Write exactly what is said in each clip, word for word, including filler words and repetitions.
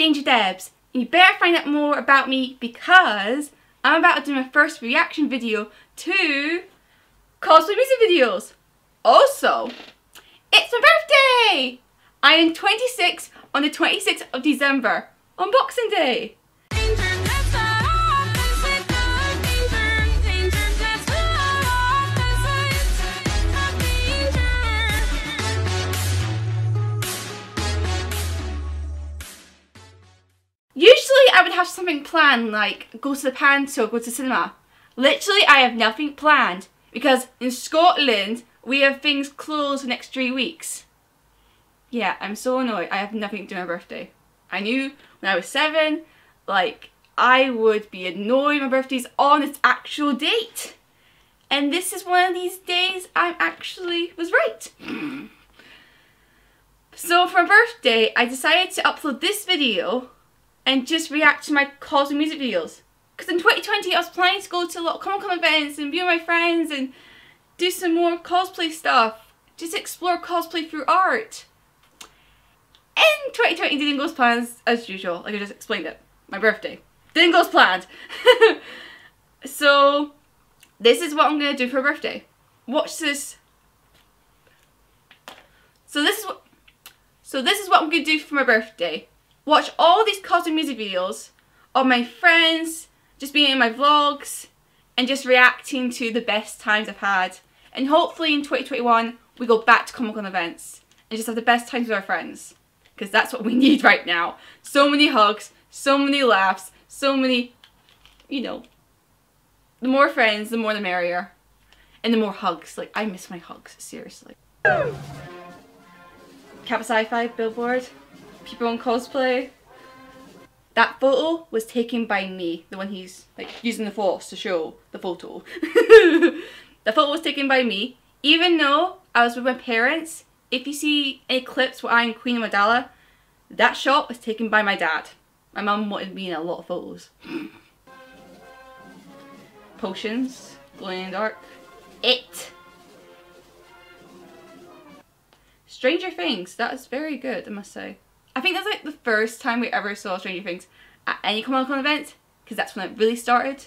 Danger Debs, and you better find out more about me because I'm about to do my first reaction video to cosplay music videos. Also, it's my birthday! I am twenty-six on the twenty-sixth of December, on Boxing Day. Usually I would have something planned, like go to the panto, go to the cinema. Literally I have nothing planned because in Scotland we have things closed for the next three weeks. Yeah, I'm so annoyed I have nothing to do on my birthday. I knew when I was seven, like, I would be annoyed my birthday's on its actual date. And this is one of these days I actually was right. So for my birthday I decided to upload this video and just react to my cosplay music videos. Because in twenty twenty I was planning to go to a lot of Comic Con events and be with my friends and do some more cosplay stuff. Just explore cosplay through art. And twenty twenty didn't go as planned as usual, like I just explained it. My birthday. Didn't go as planned. So this is what I'm going to do for my birthday. Watch this. So this is what, so this is what I'm going to do for my birthday. Watch all these cosplay music videos of my friends, just being in my vlogs, and just reacting to the best times I've had. And hopefully in twenty twenty-one we go back to Comic Con events and just have the best times with our friends. Because that's what we need right now. So many hugs, so many laughs, so many, you know, the more friends, the more the merrier. And the more hugs. Like, I miss my hugs, seriously. Cap Sci-Fi billboard. People on cosplay. That photo was taken by me, the one he's like using the force to show the photo. The photo was taken by me, even though I was with my parents. If you see any clips where I'm Queen of Madala, that shot was taken by my dad. My mum wanted me in a lot of photos. Potions, glowing in the dark. It. Stranger Things. That is very good, I must say. I think that's like the first time we ever saw Stranger Things at any Comic Con event, because that's when it really started.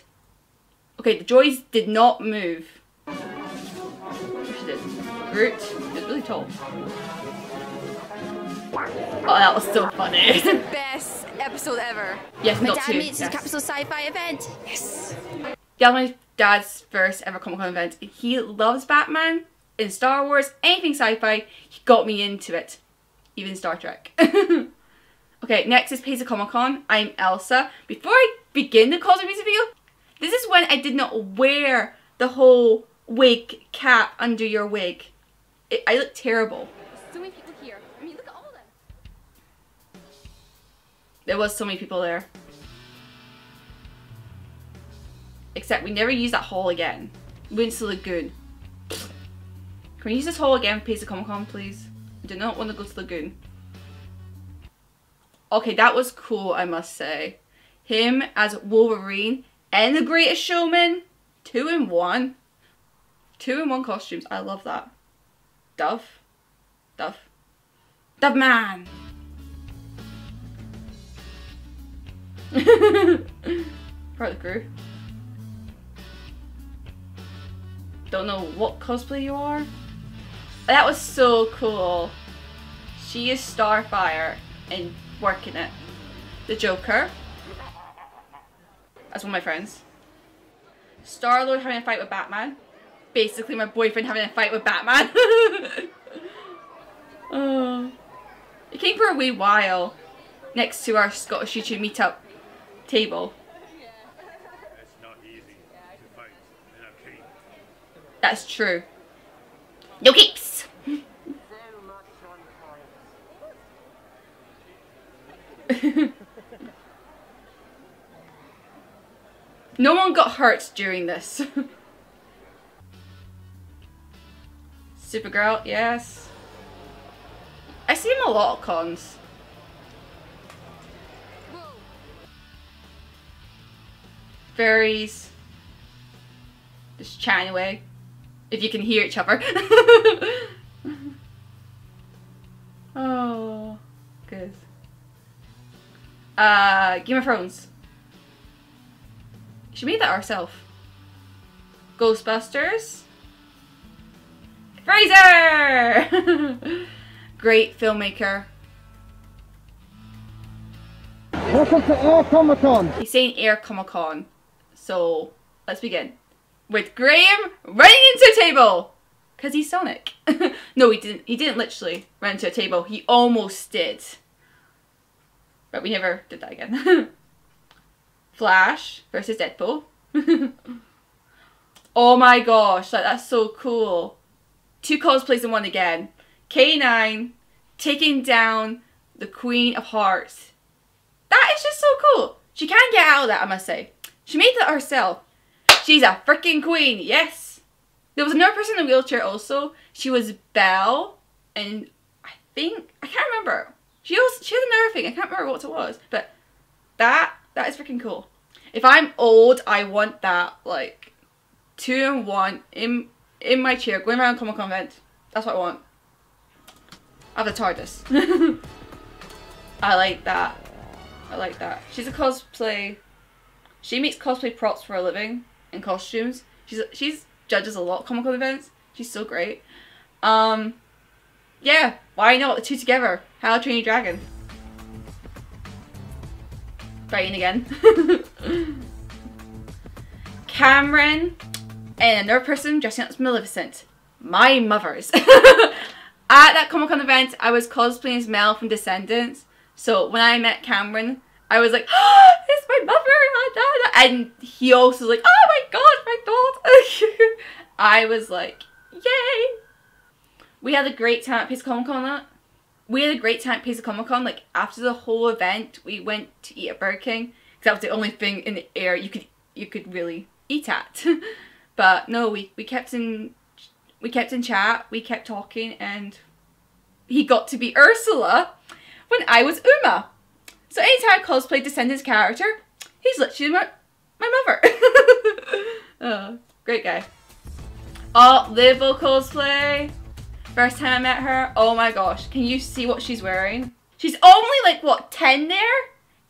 Okay, the Joys did not move. Groot is really tall. Oh, that was so funny. It's the best episode ever. Yes, my not dad too. meets yes. his Capsule Sci-Fi event. Yes. Yeah, my dad's first ever Comic Con event. He loves Batman and Star Wars, anything sci-fi. He got me into it. Even Star Trek. Okay, next is Pays of Comic Con. I'm Elsa. Before I begin the cosplay music video, this is when I did not wear the whole wig cap under your wig. It, I look terrible. So many people here. I mean, look at all of them. There was so many people there. Except we never use that hall again. Windsor Lagoon. Can we use this hall again for Pays of Comic Con, please? I do not want to go to Lagoon. Okay, that was cool, I must say. Him as Wolverine and the Greatest Showman. Two in one. Two in one costumes. I love that. Dove. Dove. Dove Man! Part of the crew. Don't know what cosplay you are. That was so cool. She is Starfire and working it. The Joker. That's one of my friends. Star-Lord having a fight with Batman. Basically my boyfriend having a fight with Batman. Oh. It came for a wee while. Next to our Scottish YouTube meetup table. It's not easy to fight in a cave. That's true. No keeps! No one got hurt during this. Supergirl, yes. I see him a lot of cons. Fairies. Just chatting away. If you can hear each other. Oh, good. Uh, Game of Thrones. She made that herself. Ghostbusters. Fraser! Great filmmaker. Welcome to Air Comic Con. He's saying Air Comic Con. So let's begin. With Graham running into a table! Because he's Sonic. No, he didn't he didn't literally run into a table. He almost did. But we never did that again. Flash versus Deadpool. Oh my gosh, like, that's so cool. Two cosplays in one again. K nine taking down the Queen of Hearts. That is just so cool. She can get out of that, I must say. She made that herself. She's a freaking queen, yes. There was another person in a wheelchair also. She was Belle, and I think, I can't remember. She also, she had another thing, I can't remember what it was. But that, that is freaking cool. If I'm old, I want that, like, two and one in in my chair, going around Comic Con event. That's what I want. I have the TARDIS. I like that. I like that. She's a cosplay. She makes cosplay props for a living and costumes. She's she's judges a lot of Comic Con events. She's so great. Um, yeah, why not the two together? How to Train Your Dragon. Fighting again. Cameron. And another person dressing up as Maleficent. My mothers. At that Comic Con event, I was cosplaying as Mel from Descendants. So when I met Cameron, I was like, oh, it's my mother, my dad. And he also was like, oh my god, my daughter. I was like, yay. We had a great time at Pace Comic Con that. We had a great time at Pace Comic Con. Like, after the whole event, we went to eat at Burger King. Because that was the only thing in the air you could, you could really eat at. But no, we, we kept in we kept in chat, we kept talking, and he got to be Ursula when I was Uma. So anytime I cosplay Descendants character, he's literally my, my mother. Oh, great guy. Oh, Livo cosplay. First time I met her, oh my gosh, can you see what she's wearing? She's only like, what, ten there?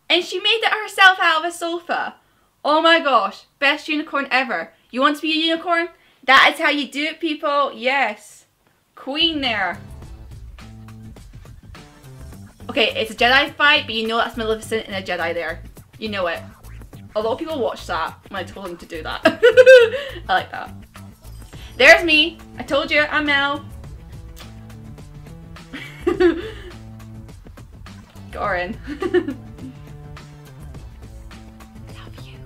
And she made that herself out of a sofa. Oh my gosh, best unicorn ever. You want to be a unicorn? That is how you do it, people. Yes. Queen there. Okay, it's a Jedi fight, but you know that's Maleficent and a Jedi there. You know it. A lot of people watch that when I told them to do that. I like that. There's me. I told you, I'm Mel. Gorin. Love you.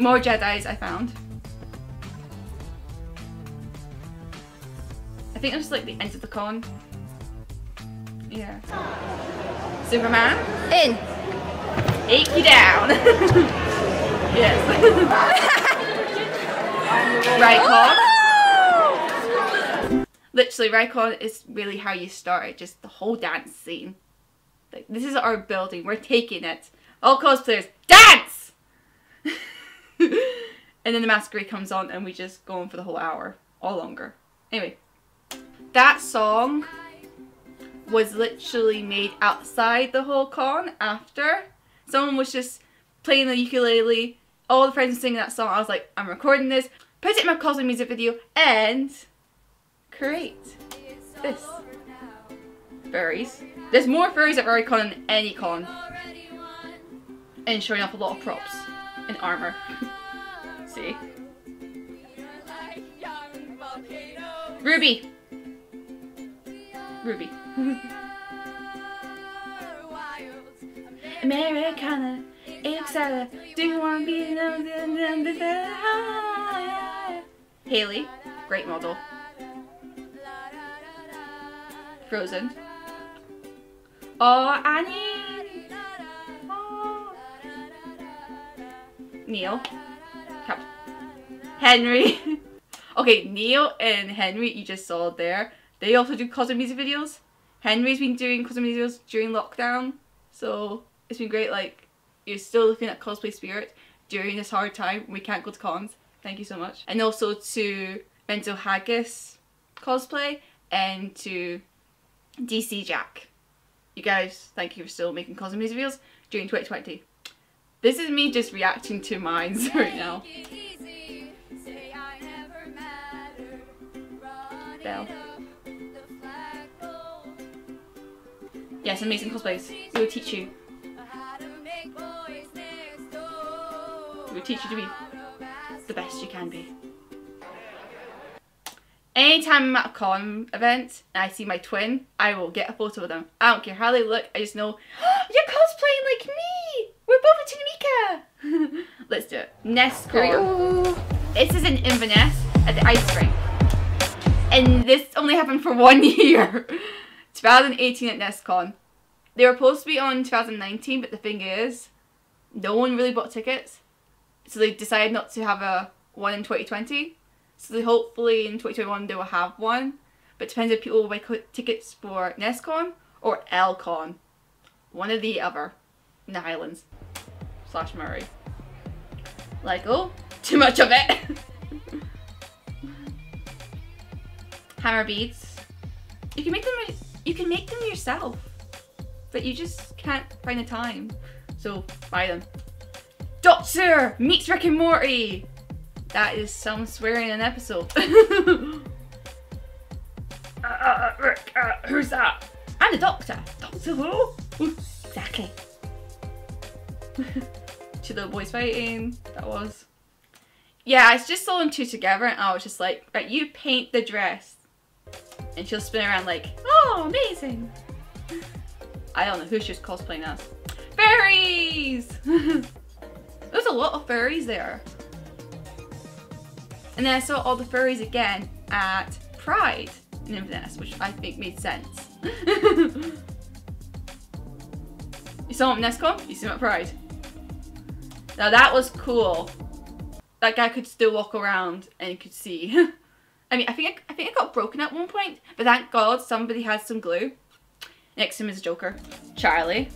More Jedis I found. I think it was like the end of the con. Yeah. Superman. In. Ache you down. Yes. RaiCon. Literally, RaiCon is really how you start it. Just the whole dance scene. Like, this is our building. We're taking it. All cosplayers, dance! And then the Masquerade comes on and we just go on for the whole hour or longer. Anyway, that song was literally made outside the whole con after. Someone was just playing the ukulele, all the friends were singing that song. I was like, I'm recording this, put it in my cosplay music video and create this. Furries. There's more furries at RaiCon than any con. And showing off a lot of props. In armor. See? Ruby! Ruby. Americana, Excella, do you want to be Haley, great model. Frozen. Oh, Annie! Neil, Captain Henry. Okay, Neil and Henry, you just saw there. They also do cosplay music videos. Henry's been doing cosplay music videos during lockdown, so it's been great. Like, you're still looking at cosplay spirit during this hard time. We can't go to cons. Thank you so much. And also to Mental Haggis cosplay and to D C Jack. you guys, thank you for still making cosplay music videos during twenty twenty. This is me just reacting to mines right now. Bell. Yes, amazing cosplays. We will teach you. We will teach you to be the best you can be. Anytime I'm at a con event and I see my twin, I will get a photo of them. I don't care how they look, I just know, oh, you're cosplaying like me! We're both a Tunamika! Let's do it. NessCon. This is in Inverness at the ice rink. And this only happened for one year. twenty eighteen at NessCon. They were supposed to be on twenty nineteen, but the thing is, no one really bought tickets. So they decided not to have a one in twenty twenty. So they hopefully in twenty twenty-one they will have one, but it depends if people will buy tickets for NessCon or LCon, one or the other, in the Highlands slash Murray. Like, oh, too much of it. Hammer beads. You can make them. You can make them yourself, but you just can't find the time. So buy them. Doctor meets Rick and Morty. That is some swearing in an episode. uh, uh, Rick, uh, who's that? I'm the Doctor. Doctor Who? Exactly. To the boys fighting, that was. Yeah, I just saw them two together and I was just like, right, you paint the dress. And she'll spin around like, oh, amazing. I don't know who she was cosplaying as. Fairies! There's a lot of fairies there. And then I saw all the furries again at Pride in Inverness, which I think made sense. You saw him at NessCon, you saw him at Pride. Now that was cool. That guy could still walk around and could see. I mean, I think I, I think I got broken at one point, but thank God somebody had some glue. Next to him is Joker, Charlie.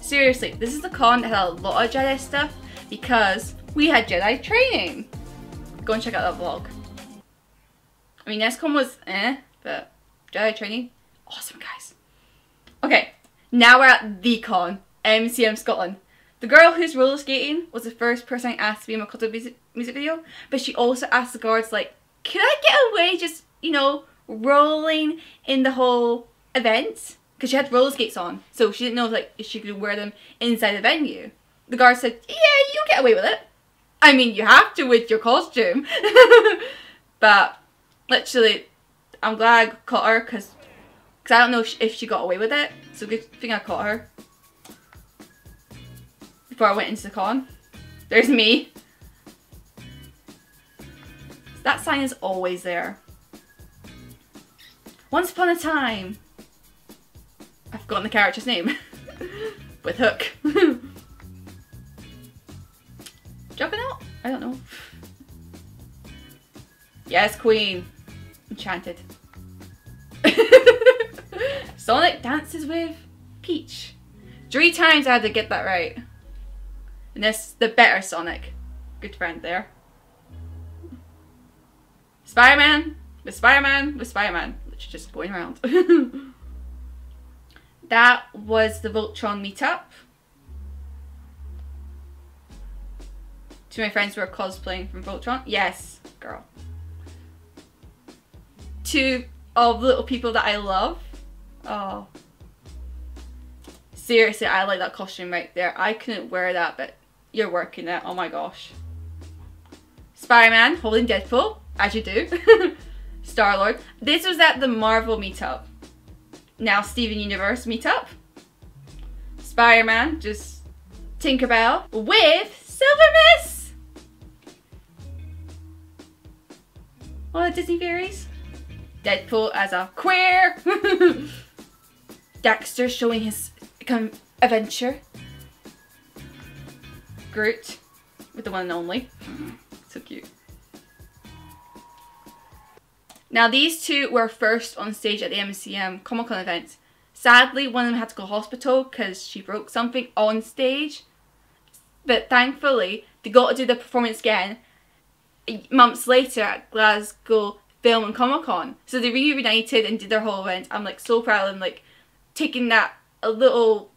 Seriously, this is the con that had a lot of Jedi stuff because we had Jedi training. Go and check out that vlog. I mean, NessCon was eh, but Jedi training, awesome guys. Okay, now we're at the con, M C M Scotland. The girl who's roller skating was the first person I asked to be in my cosplay music, music video, but she also asked the guards, like, could I get away just, you know, rolling in the whole event? Because she had roller skates on, so she didn't know like if she could wear them inside the venue. The guard said, yeah, you get away with it. I mean, you have to with your costume. But literally, I'm glad I caught her because I don't know if she, if she got away with it. So good thing I caught her before I went into the con. There's me. That sign is always there. Once upon a time. I've forgotten the character's name. With Hook. Jumping out? I don't know. Yes, Queen. Enchanted. Sonic dances with Peach. Three times I had to get that right. And this, the better Sonic. Good friend there. Spider-Man with Spider-Man with Spider-Man. Which is just going around. That was the Voltron meetup. Two of my friends were cosplaying from Voltron. Yes, girl. Two of the little people that I love. Oh. Seriously, I like that costume right there. I couldn't wear that, but you're working it. Oh my gosh. Spider-Man holding Deadpool, as you do. Star-Lord. This was at the Marvel meetup. Now Steven Universe meetup. Spider-Man, just Tinkerbell with Silvermiss! All the Disney fairies. Deadpool as a queer. Dexter showing his adventure. Groot with the one and only. So cute. Now these two were first on stage at the M C M Comic Con event. Sadly, one of them had to go to hospital because she broke something on stage. But thankfully, they got to do the performance again months later at Glasgow Film and Comic Con. So they reunited and did their whole event. I'm like so proud of them, like taking that a little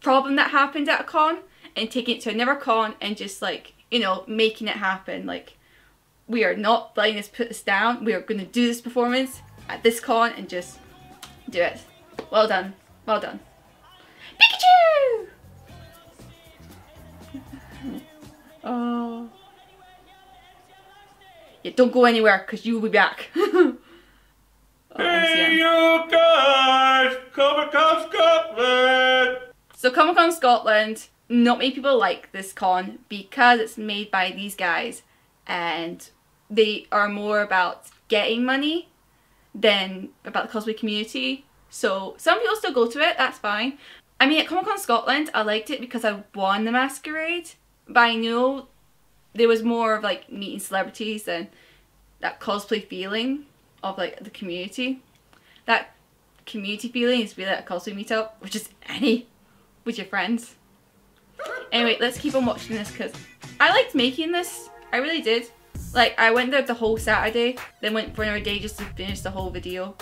problem that happened at a con and taking it to another con and just, like, you know, making it happen. Like, we are not letting this put us down. We are going to do this performance at this con and just do it. Well done. Well done. Pikachu! Oh. Yeah, don't go anywhere because you will be back. Oh, hey, you guys! Comic Con Scotland! So, Comic Con Scotland, not many people like this con because it's made by these guys and they are more about getting money than about the cosplay community. So, some people still go to it, that's fine. I mean, at Comic Con Scotland, I liked it because I won the Masquerade, but I knew there was more of, like, meeting celebrities and that cosplay feeling of, like, the community. That community feeling is really at a cosplay meetup, which is any with your friends. Anyway, let's keep on watching this because I liked making this. I really did. Like, I went there the whole Saturday, then went for another day just to finish the whole video.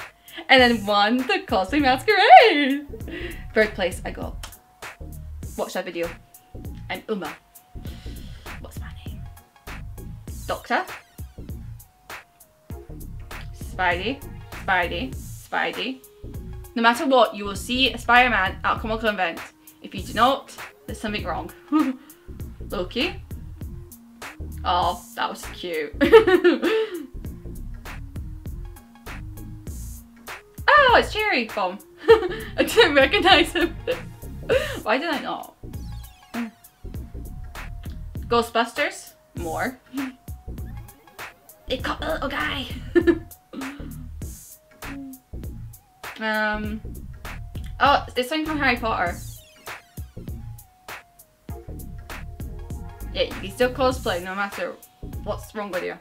And then won the cosplay masquerade! Third place I got. Watch that video. I'm Uma. What's my name? Doctor. Spidey. Spidey. Spidey. No matter what, you will see a Spider-Man at a Comic Con event. If you do not, there's something wrong. Loki. Oh, that was cute. Oh, it's Cherry Bomb. I didn't recognise him. Why did I not? Ghostbusters? More. It caught the little guy. um. Oh, it's something from Harry Potter. Yeah, you can still cosplay no matter what's wrong with you.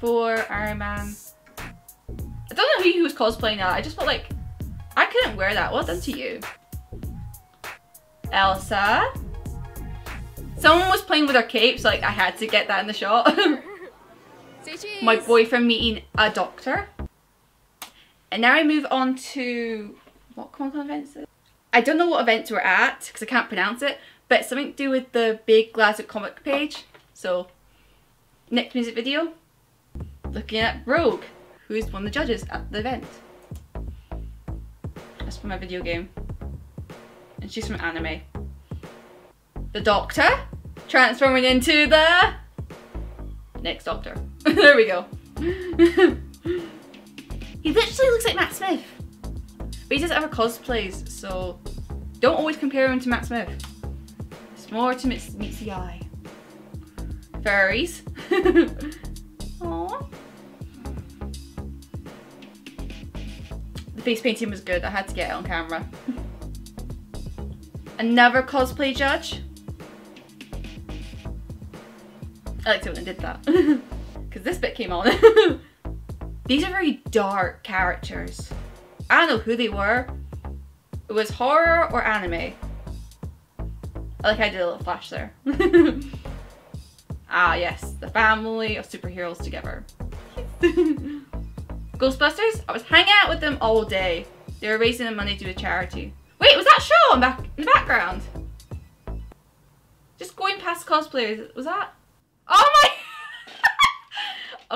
For Iron Man. I don't know who was cosplaying that. I just felt like I couldn't wear that. Well done to you. Elsa. Someone was playing with her cape, so like I had to get that in the shot. My boyfriend meeting a doctor. And now I move on to what Comic Con events? I don't know what events we're at because I can't pronounce it, but it's something to do with the big Glasgow comic page. So next music video. Looking at Rogue, who's one of the judges at the event. That's from a video game. And she's from anime. The Doctor, transforming into the next Doctor. There we go. He literally looks like Matt Smith. But he doesn't have a cosplays, so don't always compare him to Matt Smith. It's more to meet the eye. Furries. Aww. The face painting was good. I had to get it on camera. Another cosplay judge. I liked it when I did that because this bit came on. These are very dark characters. I don't know who they were. It was horror or anime. I like how I did a little flash there. Ah yes, the family of superheroes together. Ghostbusters? I was hanging out with them all day. They were raising the money to a charity. Wait, was that Sean back in the background? Just going past cosplayers, was that? Oh my!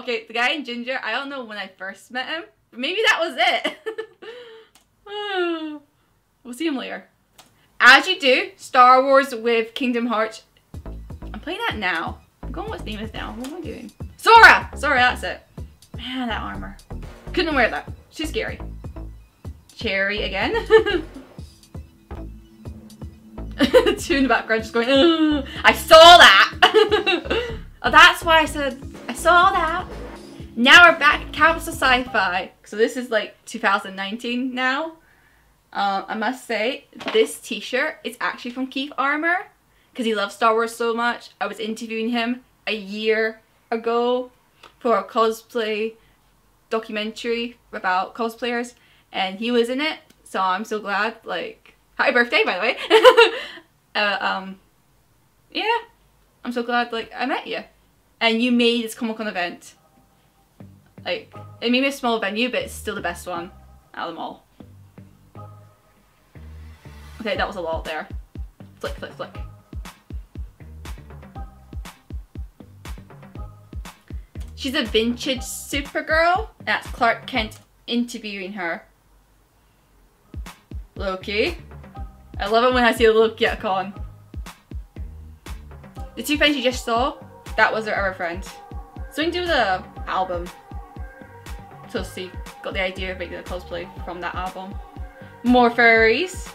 Okay, the guy in ginger, I don't know when I first met him. But maybe that was it. We'll see him later. As you do, Star Wars with Kingdom Hearts. I'm playing that now. I'm going what theme is now. What am I doing? Sora! Sorry, that's it. Man, that armor. Couldn't wear that. She's scary. Cherry again. Two in the background just going, ugh. I saw that! Oh, that's why I said, I saw that. Now we're back at Campus of Sci-Fi. So this is like two thousand nineteen now. Um, I must say, this t-shirt is actually from Keith Armour. Because he loves Star Wars so much. I was interviewing him a year ago for a cosplay documentary about cosplayers and he was in it, so I'm so glad. Like, happy birthday by the way. uh, um, yeah, I'm so glad like I met you and you made this Comic Con event. Like, it may be a small venue, but it's still the best one out of them all. Okay, that was a lot there. Flick, flick, flick. She's a vintage Supergirl. That's Clark Kent interviewing her. Loki. I love it when I see Loki at a con. The two friends you just saw, that was her other friend. Something to do with the album. So she got the idea of making a cosplay from that album. More furries. Is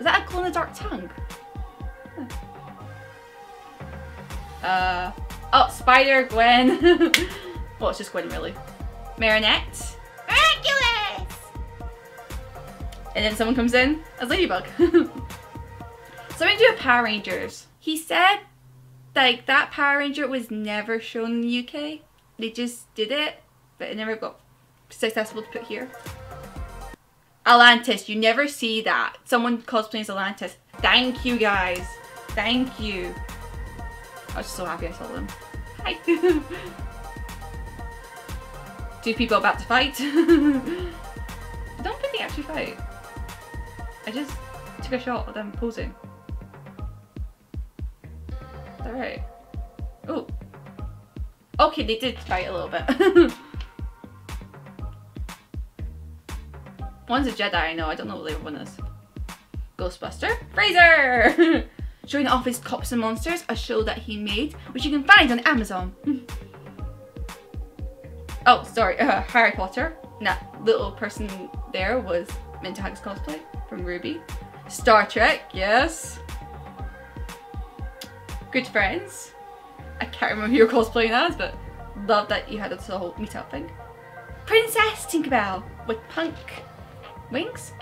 that a glow in the dark tongue? Huh. Uh, oh, Spider Gwen. Well, it's just Gwen really. Marinette. Miraculous! And then someone comes in as Ladybug. So I'm gonna do a Power Rangers. He said like that Power Ranger was never shown in the U K. They just did it, but it never got successful to put here. Atlantis, you never see that. Someone cosplays Atlantis. Thank you guys. Thank you. I was just so happy I saw them. Hi. Two people about to fight. I don't think they actually fight. I just took a shot of them posing. It's alright. Oh. Okay, they did fight a little bit. One's a Jedi, I know. I don't know what the other one is. Ghostbuster. Fraser! Showing off his Cops and Monsters, a show that he made, which you can find on Amazon. Oh, sorry. Uh, Harry Potter. And that little person there was meant to have his cosplay from Ruby. Star Trek, yes. Good Friends. I can't remember who you're cosplaying as, but love that you had a whole meetup thing. Princess Tinkerbell with punk wings.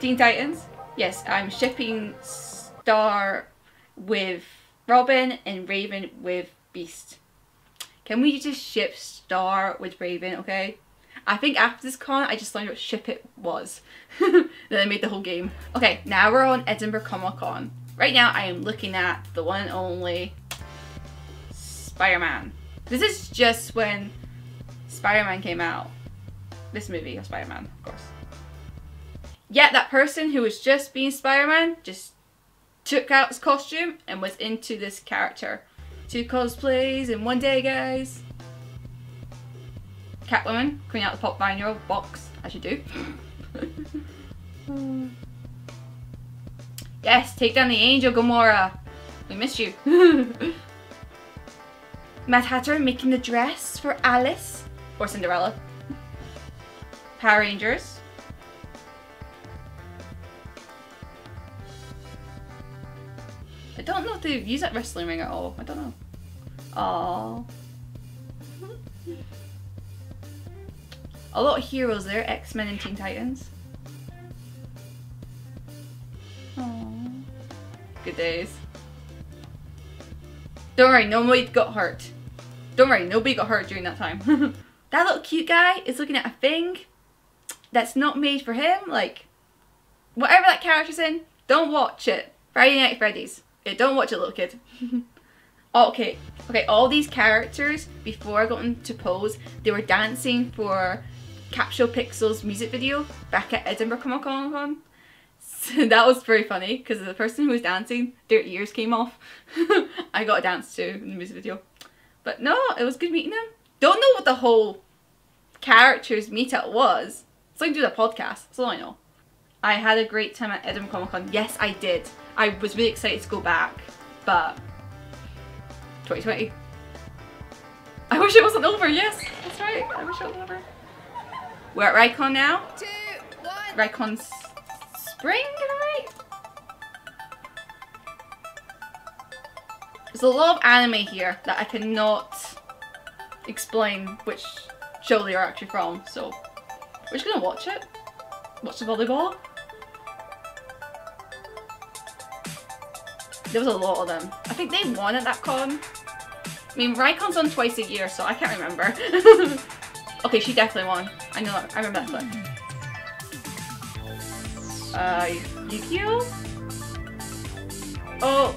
Teen Titans. Yes, I'm shipping Star with Robin and Raven with Beast. Can we just ship Star with Raven, okay? I think after this con, I just learned what ship it was. Then I made the whole game. Okay, now we're on Edinburgh Comic Con. Right now, I am looking at the one and only Spider-Man. This is just when Spider-Man came out. This movie of Spider-Man, of course. Yet that person who was just being Spider-Man just took out his costume and was into this character. Two cosplays in one day, guys. Catwoman, clean out the pop vinyl box, as you do. Yes, take down the angel, Gamora. We missed you. Mad Hatter making the dress for Alice or Cinderella. Power Rangers. I don't know if they use that wrestling ring at all. I don't know. Oh. A lot of heroes there, X-Men and Teen Titans. Aww. Good days. Don't worry, nobody got hurt. Don't worry, nobody got hurt during that time. That little cute guy is looking at a thing that's not made for him. Like, whatever that character's in, don't watch it. Friday Night Freddy's. Yeah, don't watch it, little kid. Okay, okay, all these characters, before I got into pose, they were dancing for Capsule Pixel's music video back at Edinburgh Comic Con. So that was pretty funny because the person who was dancing, their ears came off. I got a dance too in the music video. But no, it was good meeting them. Don't know what the whole characters meetup was. It's something to do with a podcast, that's all I know. I had a great time at Edinburgh Comic Con. Yes, I did. I was really excited to go back, but twenty twenty. I wish it wasn't over, yes, that's right. I wish it wasn't over. We're at RaiCon now. Two, one. RaiCon Spring, right? There's a lot of anime here that I cannot explain which show they are actually from, so we're just gonna watch it. Watch the volleyball. There was a lot of them. I think they won at that con. I mean, RaiCon's on twice a year, so I can't remember. Okay, she definitely won. I know that. I remember that clip. Uh, Yukio? Oh!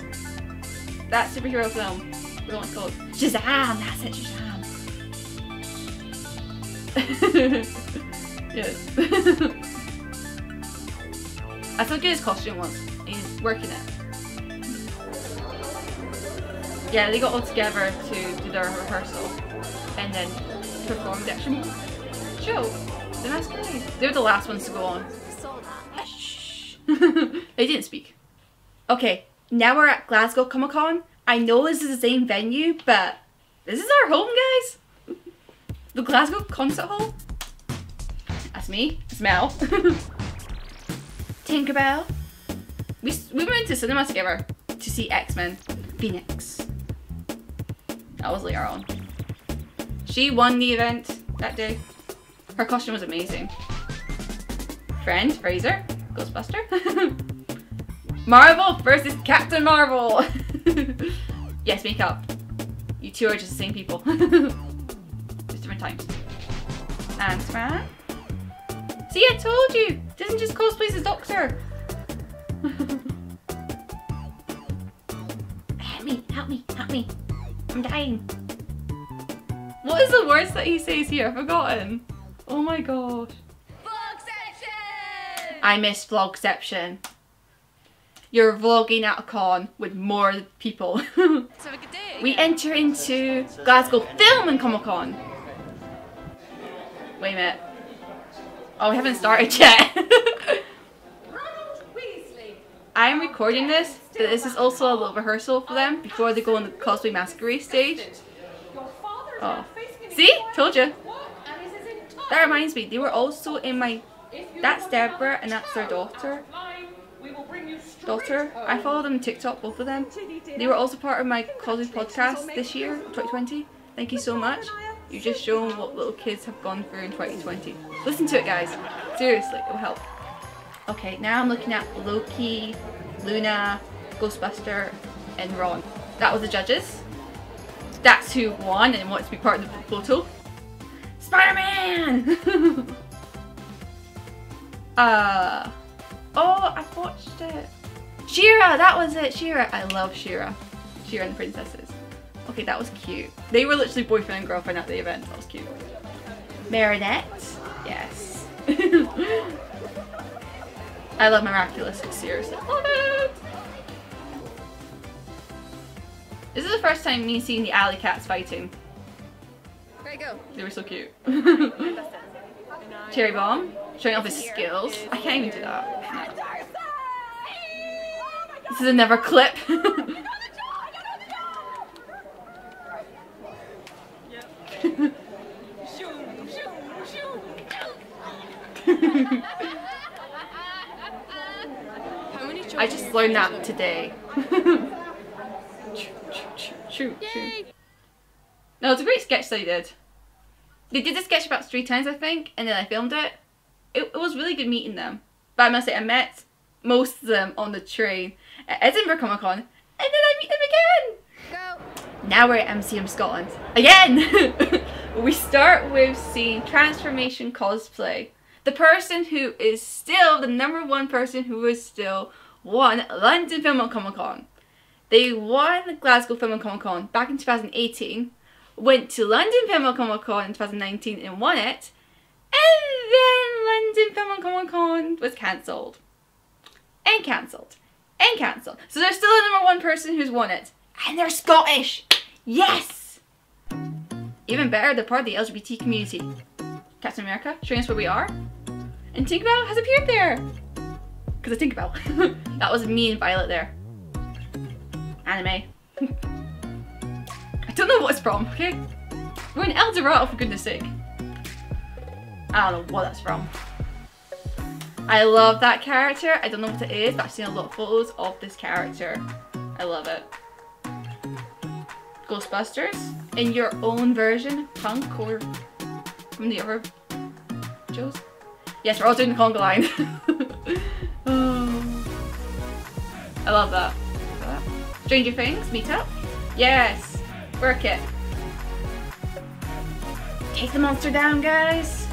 That superhero film. We don't want to call it. Shazam! That's it, Shazam! Yes. I still get his costume once. He's working it. Yeah, they got all together to do their rehearsal and then performed the actual show. The Masquerade. They were the last ones to go on. They didn't speak. Okay, now we're at Glasgow Comic Con. I know this is the same venue, but this is our home, guys. The Glasgow Concert Hall. That's me. It's Mel. Tinkerbell. We, we went to cinema together to see X-Men Phoenix. That was later on. She won the event that day. Her costume was amazing. Friend, Fraser, Ghostbuster. Marvel versus Captain Marvel. Yes, make up. You two are just the same people. Just different times. Thanks, man. See, I told you! Doesn't just cosplay as a doctor! Help me, help me, help me. I'm dying. What is the words that he says here? I've forgotten. Oh my god. Vlogception! I miss Vlogception. You're vlogging at a con with more people. Let's have a good day. We enter into Glasgow Film and Comic Con. Wait a minute. Oh, we haven't started yet. I'm recording this, but this is also a little rehearsal for them before they go on the cosplay masquerade stage. Oh, see, told you. That reminds me, they were also in my. That's Deborah and that's their daughter. Daughter. I follow them on TikTok, both of them. They were also part of my cosplay podcast this year, twenty twenty. Thank you so much. You've just shown what little kids have gone through in twenty twenty. Listen to it, guys. Seriously, it will help. Okay, now I'm looking at Loki, Luna, Ghostbuster, and Ron. That was the judges. That's who won and wants to be part of the photo. Spider-Man! uh, oh, I've watched it. She-Ra, that was it, She-Ra. I love She-Ra. She-Ra and the Princesses. Okay, that was cute. They were literally boyfriend and girlfriend at the event. That was cute. Marinette. Yes. I love Miraculous. Seriously. Love it. This is the first time me seeing the alley cats fighting. There you go. They were so cute. Cherry Bomb. Showing off his skills. I can't even do that. No. This is another clip. I just learned that today. No, it's a great sketch they did. They did the sketch about three times, I think, and then I filmed it. It, it was really good meeting them. But I must say, I met most of them on the train at Edinburgh Comic Con, and then I meet them again! Go. Now we're at M C M Scotland. Again! We start with seeing Transformation Cosplay. The person who is still the number one person who is still won London Film and Comic Con. They won the Glasgow Film and Comic Con back in two thousand eighteen, went to London Film and Comic Con in two thousand nineteen and won it, and then London Film and Comic Con was cancelled. And cancelled. And cancelled. So there's still a number one person who's won it. And they're Scottish! Yes! Even better, they're part of the L G B T community. Captain America, showing us where we are. And Tinkerbell has appeared there! Because of Tinkerbell. That was me and Violet there. Anime. I don't know what it's from, okay? We're in El Dorado, for goodness sake. I don't know what that's from. I love that character. I don't know what it is, but I've seen a lot of photos of this character. I love it. Ghostbusters, in your own version, punk or from the other shows. Yes, we're all doing the conga line. Oh. I love that. Love that. Stranger Things, meetup. Yes, work it. Take the monster down, guys.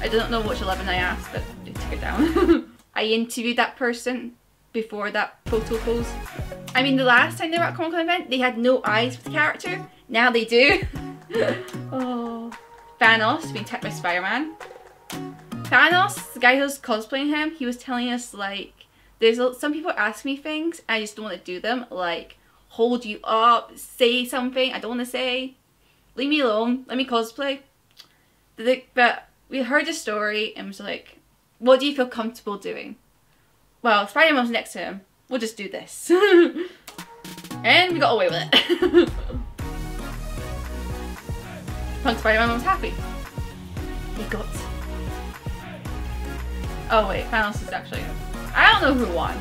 I don't know which eleven I asked, but they took it down. I interviewed that person before that photo pose. I mean, the last time they were at a Comic Con event, they had no eyes for the character. Now they do. Oh, Thanos being attacked by Spider-Man. Thanos, the guy who was cosplaying him, he was telling us, like, there's some people ask me things and I just don't want to do them, like, hold you up, say something I don't want to say, leave me alone, let me cosplay. But we heard the story and was like, what do you feel comfortable doing? Well, Spider-Man was next to him, we'll just do this. And we got away with it. Punk Spider-Man was happy. He got... Oh wait, Thanos is actually... I don't know who won.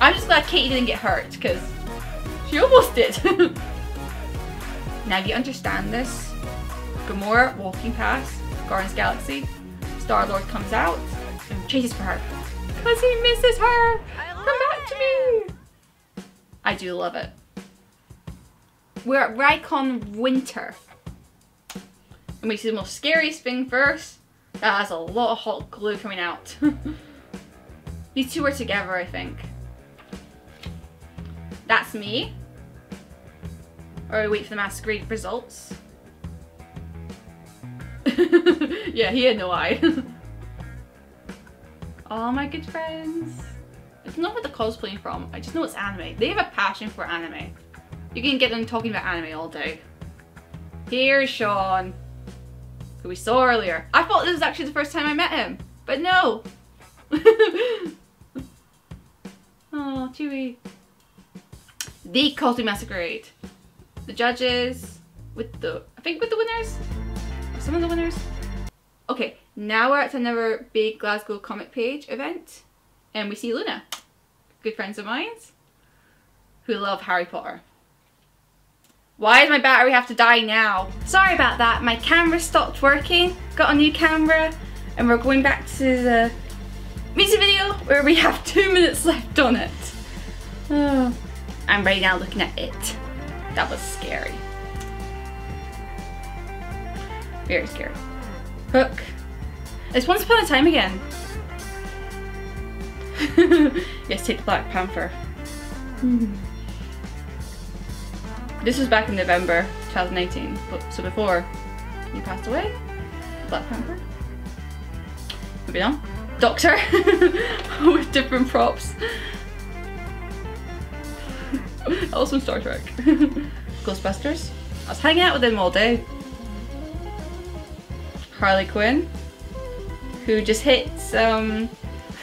I'm just glad Katie didn't get hurt, because she almost did. Now you understand this. Gamora walking past Guardians Galaxy. Star-Lord comes out and chases for her. Because he misses her! Come back to me! I do love it. We're at RaiCon Winter. And we see the most scariest thing first. That has a lot of hot glue coming out. These two are together, I think. That's me. Or wait for the Masquerade results. Yeah, he had no eye. Oh, my good friends. It's not what they're cosplaying from. I just know it's anime. They have a passion for anime. You can get them talking about anime all day. Here's Sean, who we saw earlier. I thought this was actually the first time I met him, but no. Oh, Chewie. The costume masquerade. The judges with the, I think with the winners? Some of the winners? Okay, now we're at another big Glasgow Comic Page event and we see Luna, good friends of mine, who love Harry Potter. Why does my battery have to die now? Sorry about that, my camera stopped working, got a new camera, and we're going back to the music video where we have two minutes left on it. Oh, I'm right now looking at it. That was scary. Very scary. Hook. It's Once Upon a Time again. Yes, take the Black Panther. Hmm. This was back in November twenty eighteen, so before he passed away. Black Panther. Moving on. Doctor with different props. Also Star Trek. Ghostbusters. I was hanging out with him all day. Harley Quinn, who just hits um,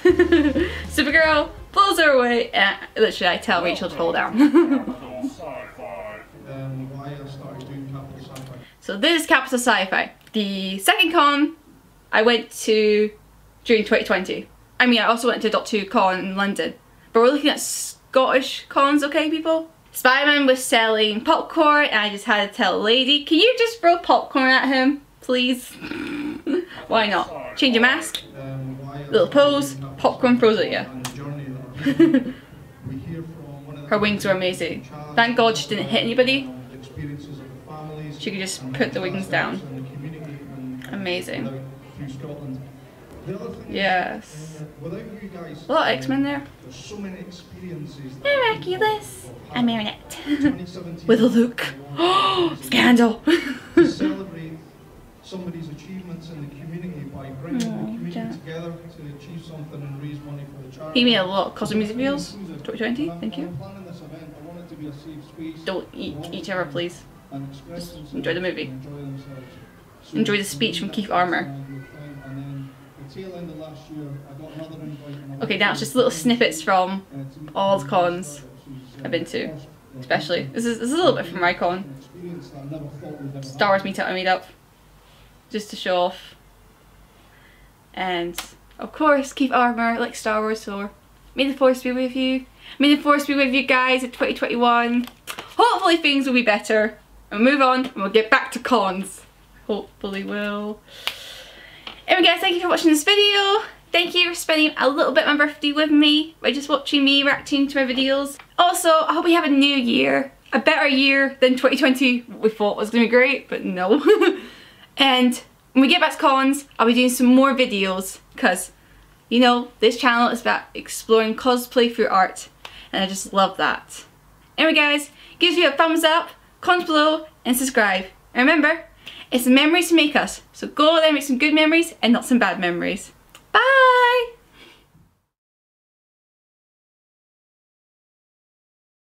Supergirl, pulls her away, and literally I tell Rachel to hold down. So this is Capital Sci-Fi, the second con I went to during twenty twenty. I mean, I also went to dot two con in London, but we're looking at Scottish cons, okay people? Spider-Man was selling popcorn and I just had to tell a lady, can you just throw popcorn at him? Please. Why not? Change your mask, little pose, popcorn throws at you. Her wings were amazing. Thank God she didn't hit anybody. She could just put the wings down. Amazing. Yes. A lot of X-Men there. Miraculous. A marionette. With a look. Oh, scandal. Somebody's achievements in the community by bringing oh, the community yeah. together to achieve something and raise money for the charity. He made a lot of custom music videos. twenty twenty, thank you. Don't eat each other, please. Just enjoy the movie. Enjoy the speech from Keith Armour. Okay, now it's just little snippets from all the cons I've been to, especially. This is, this is a little bit from RaiCon. Star Wars meetup I made up. Just to show off. And of course, Keith Armour, like Star Wars, so may the force be with you. May the force be with you guys in twenty twenty-one. Hopefully things will be better. And we'll move on and we'll get back to cons. Hopefully we'll. Anyway guys, thank you for watching this video. Thank you for spending a little bit of my birthday with me by just watching me reacting to my videos. Also, I hope we have a new year. A better year than twenty twenty. We thought was gonna be great, but no. And when we get back to cons, I'll be doing some more videos because, you know, this channel is about exploring cosplay through art and I just love that. Anyway guys, give this video a thumbs up, comment below and subscribe. And remember, It's the memories to make us. So go out there and make some good memories and not some bad memories.